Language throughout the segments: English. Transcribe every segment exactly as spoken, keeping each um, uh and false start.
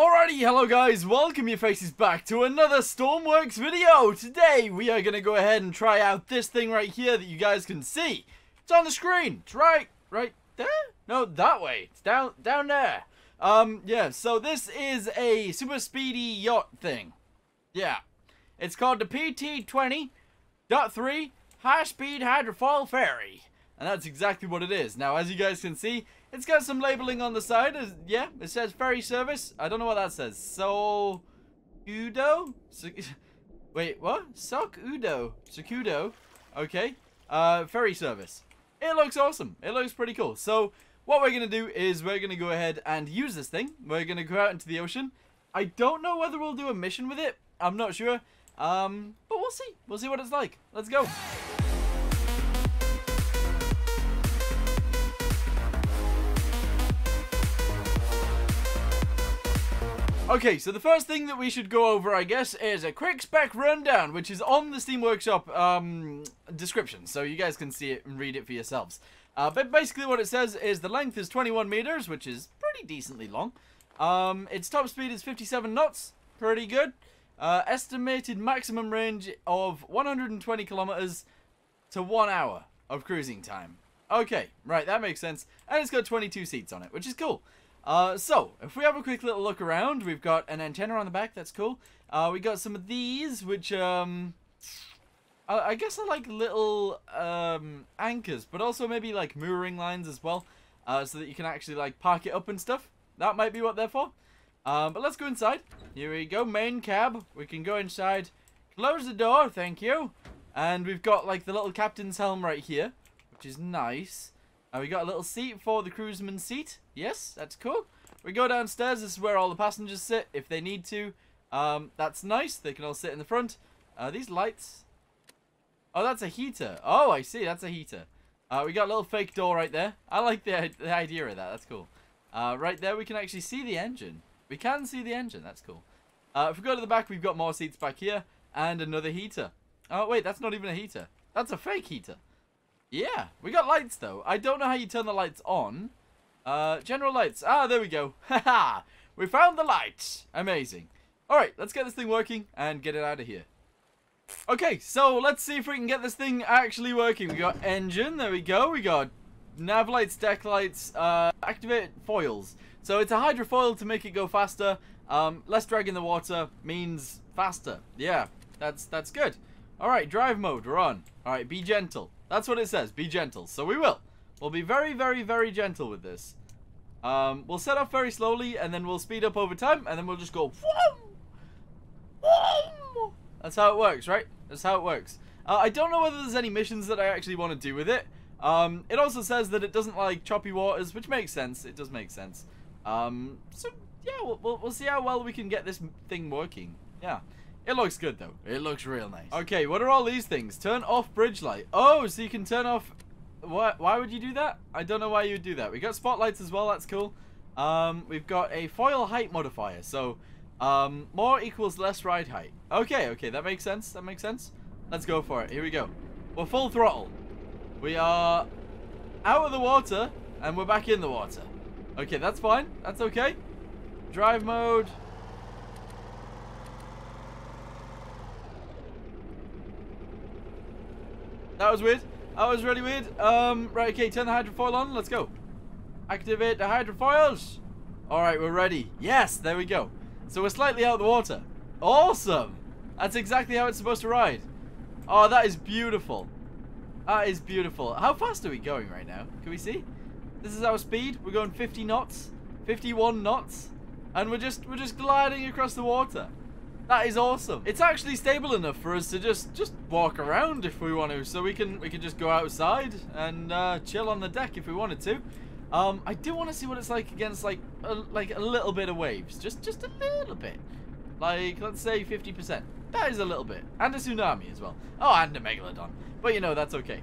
Alrighty, hello guys, welcome your faces back to another Stormworks video. Today we are going to go ahead and try out this thing right here that you guys can see. It's on the screen. It's right, right there? No, that way. It's down, down there. Um, yeah, so this is a super speedy yacht thing. Yeah. It's called the P T twenty point three High Speed Hydrofoil Ferry. And that's exactly what it is. Now, as you guys can see, it's got some labeling on the side. As, yeah, it says ferry service. I don't know what that says. So, Sokudo? So, wait, what? Sokudo. Sokudo. Okay. Uh, ferry service. It looks awesome. It looks pretty cool. So, what we're going to do is we're going to go ahead and use this thing. We're going to go out into the ocean. I don't know whether we'll do a mission with it. I'm not sure. Um, but we'll see. We'll see what it's like. Let's go. Okay, so the first thing that we should go over, I guess, is a quick spec rundown, which is on the Steam Workshop um, description, so you guys can see it and read it for yourselves. Uh, but basically what it says is the length is twenty-one meters, which is pretty decently long. Um, its top speed is fifty-seven knots, pretty good. Uh, estimated maximum range of one hundred twenty kilometers to one hour of cruising time. Okay, right, that makes sense. And it's got twenty-two seats on it, which is cool. Uh, so, if we have a quick little look around, we've got an antenna on the back, that's cool. Uh, we got some of these, which, um, I, I guess are like little, um, anchors, but also maybe like mooring lines as well, uh, so that you can actually like park it up and stuff. That might be what they're for. Um, but let's go inside. Here we go, main cab. We can go inside, close the door, thank you. And we've got like the little captain's helm right here, which is nice. Uh, we got a little seat for the cruiseman's seat. Yes, that's cool. We go downstairs. This is where all the passengers sit if they need to. Um, that's nice. They can all sit in the front. Uh, these lights. Oh, that's a heater. Oh, I see. That's a heater. Uh, we got a little fake door right there. I like the, the idea of that. That's cool. Uh, right there, we can actually see the engine. We can see the engine. That's cool. Uh, if we go to the back, we've got more seats back here and another heater. Oh, wait, that's not even a heater. That's a fake heater. Yeah, we got lights though. I don't know how you turn the lights on. Uh, general lights. Ah, there we go. Haha, we found the lights. Amazing. All right, let's get this thing working and get it out of here. Okay, so let's see if we can get this thing actually working. We got engine. There we go. We got nav lights, deck lights, uh, activate foils. So it's a hydrofoil to make it go faster. Um, less drag in the water means faster. Yeah, that's that's good. All right, drive mode. We're on. All right, be gentle. That's what it says. Be gentle. So we will. We'll be very, very, very gentle with this. Um, we'll set off very slowly, and then we'll speed up over time, and then we'll just go. That's how it works, right? That's how it works. Uh, I don't know whether there's any missions that I actually want to do with it. Um, it also says that it doesn't like choppy waters, which makes sense. It does make sense. Um, so yeah, we'll, we'll we'll see how well we can get this thing working. Yeah. It looks good, though. It looks real nice. Okay, what are all these things? Turn off bridge light. Oh, so you can turn off... What? Why would you do that? I don't know why you would do that. We got spotlights as well. That's cool. Um, we've got a foil height modifier. So, um, more equals less ride height. Okay, okay. That makes sense. That makes sense. Let's go for it. Here we go. We're full throttle. We are out of the water, and we're back in the water. Okay, that's fine. That's okay. Drive mode... That was weird. That was really weird. Um, right, okay, turn the hydrofoil on. Let's go. Activate the hydrofoils. All right, we're ready. Yes, there we go. So we're slightly out of the water. Awesome. That's exactly how it's supposed to ride. Oh, that is beautiful. That is beautiful. How fast are we going right now? Can we see? This is our speed. We're going fifty knots, fifty-one knots, and we're just we're just gliding across the water. That is awesome. It's actually stable enough for us to just just walk around if we want to. So we can we can just go outside and uh, chill on the deck if we wanted to. Um, I do want to see what it's like against like a, like a little bit of waves, just just a little bit. Like let's say fifty percent. That is a little bit, and a tsunami as well. Oh, and a megalodon. But you know that's okay.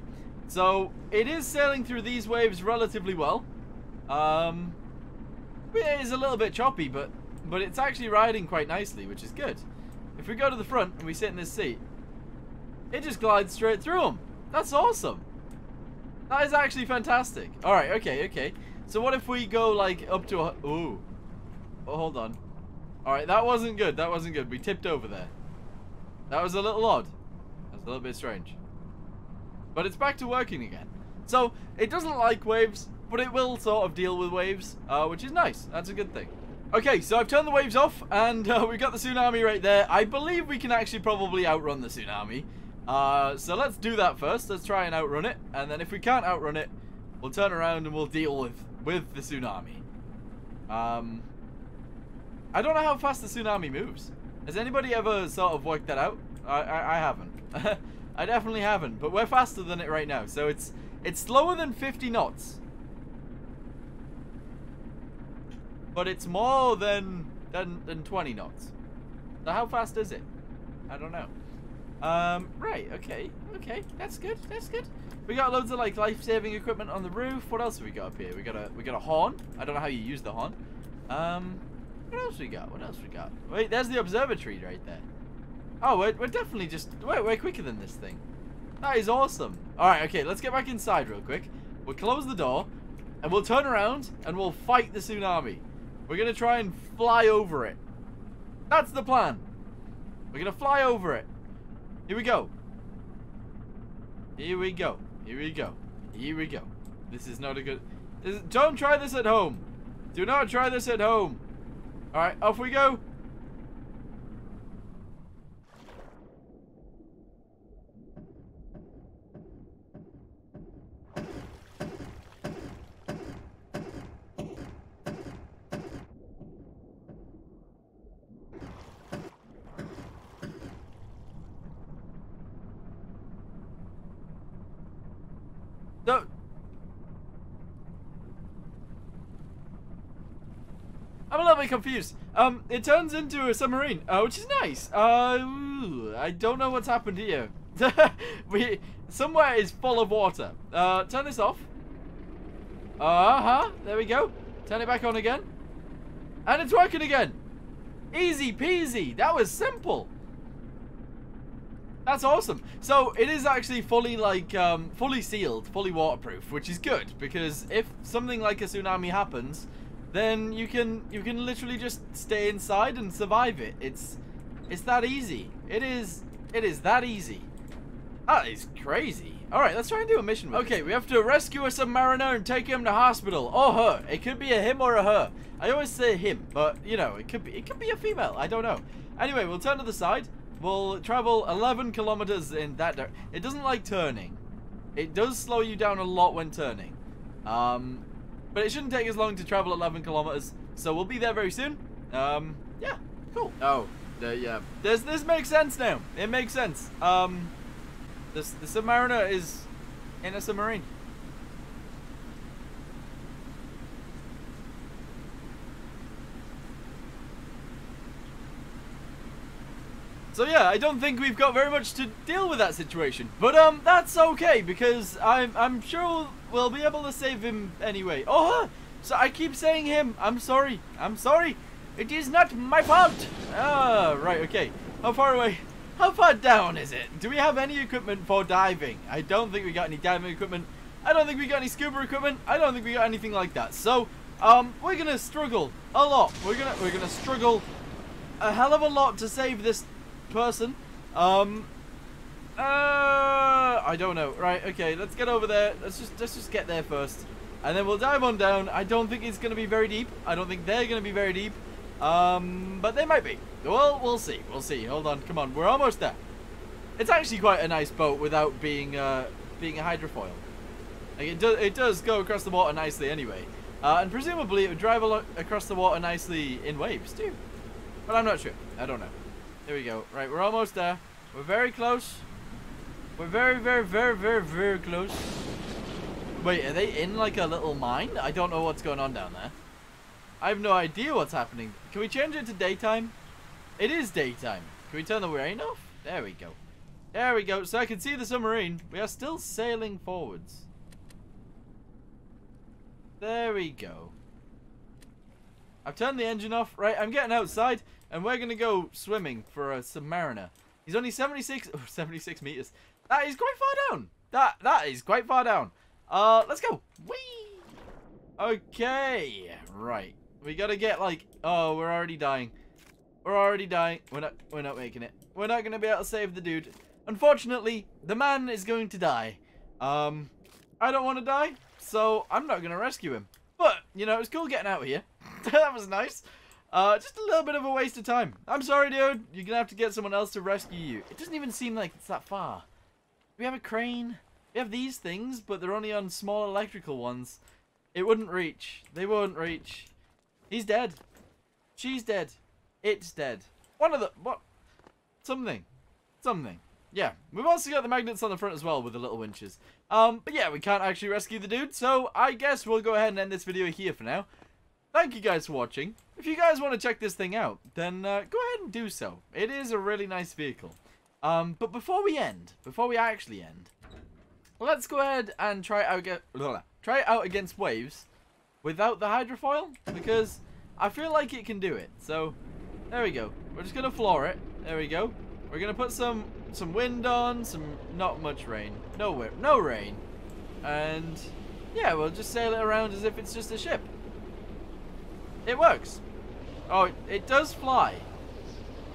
So it is sailing through these waves relatively well. Um, it is a little bit choppy, but but it's actually riding quite nicely, which is good. If we go to the front and we sit in this seat, it just glides straight through them. That's awesome. That is actually fantastic. All right, okay, okay. So what if we go like up to a... Ooh. Oh, hold on. Alright, that wasn't good. That wasn't good. We tipped over there. That was a little odd. That was a little bit strange. But it's back to working again. So, it doesn't like waves, but it will sort of deal with waves, uh, which is nice. That's a good thing. Okay, so I've turned the waves off, and uh, we've got the tsunami right there. I believe we can actually probably outrun the tsunami. Uh, so let's do that first. Let's try and outrun it. And then if we can't outrun it, we'll turn around and we'll deal with, with the tsunami. Um, I don't know how fast the tsunami moves. Has anybody ever sort of worked that out? I, I, I haven't. I definitely haven't, but we're faster than it right now. So it's it's slower than fifty knots. But it's more than, than, than twenty knots. So how fast is it? I don't know. Um, right, okay, okay, that's good, that's good. We got loads of like life-saving equipment on the roof. What else have we got up here? We got a we got a horn. I don't know how you use the horn. Um, what else we got? What else we got? Wait, there's the observatory right there. Oh, we're, we're definitely just we're, we're quicker than this thing. That is awesome. All right, okay, let's get back inside real quick. We'll close the door, and we'll turn around and we'll fight the tsunami. We're gonna try and fly over it. That's the plan. We're gonna fly over it. Here we go. Here we go. Here we go. Here we go. This is not a good... This, don't try this at home. Do not try this at home. Alright, off we go. Confused. Um, it turns into a submarine, uh, which is nice. Uh, ooh, I don't know what's happened here. we somewhere is full of water. Uh, turn this off. Uh huh. There we go. Turn it back on again, and it's working again. Easy peasy. That was simple. That's awesome. So it is actually fully like um, fully sealed, fully waterproof, which is good because if something like a tsunami happens, then you can you can literally just stay inside and survive it. It's it's that easy. It is it is that easy. That is crazy. All right, let's try and do a mission. With okay, this. We have to rescue a submariner and take him to hospital or her. It could be a him or a her. I always say him, but you know it could be it could be a female. I don't know. Anyway, we'll turn to the side. We'll travel eleven kilometers in that direction. It doesn't like turning. It does slow you down a lot when turning. Um. But it shouldn't take as long to travel eleven kilometers, so we'll be there very soon. Um, yeah, cool. Oh, uh, yeah. This this makes sense now. It makes sense. Um, this the submariner is in a submarine. So yeah, I don't think we've got very much to deal with that situation, but um, that's okay because I'm I'm sure we'll be able to save him anyway. Oh, so I keep saying him. I'm sorry. I'm sorry. It is not my fault. Ah, right. Okay. How far away? How far down is it? Do we have any equipment for diving? I don't think we got any diving equipment. I don't think we got any scuba equipment. I don't think we got anything like that. So um, we're gonna struggle a lot. We're gonna we're gonna struggle a hell of a lot to save this person. Um uh I don't know. Right, okay, let's get over there. Let's just let's just get there first. And then we'll dive on down. I don't think it's gonna be very deep. I don't think they're gonna be very deep. Um but they might be. Well, we'll see. We'll see. Hold on, come on, we're almost there. It's actually quite a nice boat without being uh being a hydrofoil. Like it does it does go across the water nicely anyway. Uh and presumably it would drive a across the water nicely in waves too. But I'm not sure. I don't know. There we go. Right, we're almost there. We're very close. We're very, very, very, very, very close. Wait, are they in like a little mine? I don't know what's going on down there. I have no idea what's happening. Can we change it to daytime? It is daytime. Can we turn the rain off? There we go. There we go. So I can see the submarine. We are still sailing forwards. There we go. I've turned the engine off. Right, I'm getting outside. And we're going to go swimming for a submariner. He's only seventy-six, oh, seventy-six meters. That is quite far down. That That is quite far down. Uh, let's go. Whee! Okay. Right. We got to get like... Oh, we're already dying. We're already dying. We're not, we're not making it. We're not going to be able to save the dude. Unfortunately, the man is going to die. Um, I don't want to die, so I'm not going to rescue him. But, you know, it was cool getting out of here. That was nice. Uh, just a little bit of a waste of time. I'm sorry, dude. You're going to have to get someone else to rescue you. It doesn't even seem like it's that far. We have a crane. We have these things, but they're only on small electrical ones. It wouldn't reach. They wouldn't reach. He's dead. She's dead. It's dead. One of the... What? Something. Something. Yeah. We've also got the magnets on the front as well with the little winches. Um, but yeah, we can't actually rescue the dude, so I guess we'll go ahead and end this video here for now. Thank you guys for watching. If you guys want to check this thing out, then uh, go ahead and do so. It is a really nice vehicle. Um, but before we end, before we actually end, let's go ahead and try out, get, try it out against waves without the hydrofoil, because I feel like it can do it. So, there we go. We're just going to floor it. There we go. We're going to put some some wind on, some not much rain. No wind, no rain. And, yeah, we'll just sail it around as if it's just a ship. It works. Oh, it, it does fly.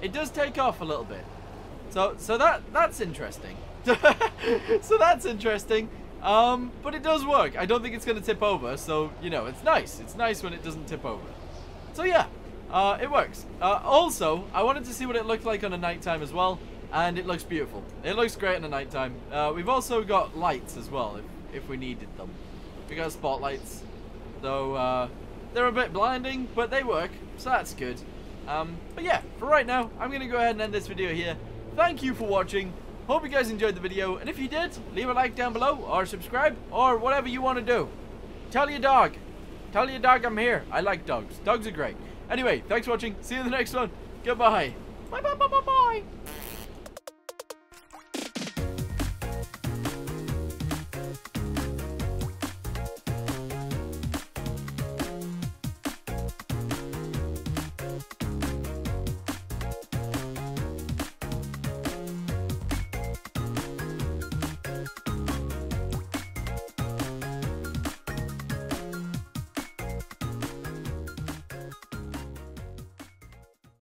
It does take off a little bit. So, so that that's interesting. so that's interesting. Um, but it does work. I don't think it's going to tip over. So, you know, it's nice. It's nice when it doesn't tip over. So, yeah. Uh, it works. Uh, also, I wanted to see what it looked like on a nighttime as well, and it looks beautiful. It looks great on a nighttime. Uh, we've also got lights as well, if, if we needed them. We got spotlights, so uh, they're a bit blinding, but they work, so that's good. Um, but yeah, for right now, I'm going to go ahead and end this video here. Thank you for watching. Hope you guys enjoyed the video, and if you did, leave a like down below, or subscribe, or whatever you want to do. Tell your dog. Tell your dog I'm here. I like dogs. Dogs are great. Anyway, thanks for watching. See you in the next one. Goodbye. Bye bye bye bye bye.